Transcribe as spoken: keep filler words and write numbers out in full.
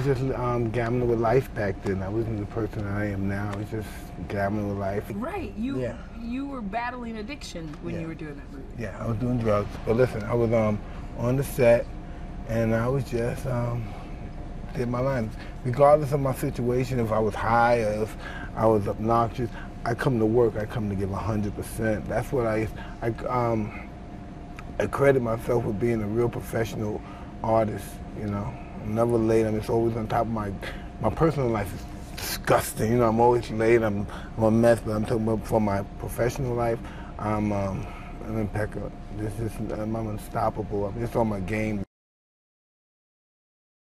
I was just um, gambling with life back then. I wasn't the person that I am now. I was just gambling with life. Right. You yeah. you were battling addiction when yeah. you were doing that movie. Yeah, I was doing drugs. But listen, I was um, on the set, and I was just um, did my lines. Regardless of my situation, if I was high or if I was obnoxious, I come to work. I come to give one hundred percent. That's what I I um I credit myself with being a real professional artist. You know. I'm never late. I'm just always on top of my, my personal life is disgusting. You know, I'm always late. I'm, I'm a mess, but I'm talking about for my professional life, I'm um, I'm impeccable. This is, I'm unstoppable. I'm just on my game.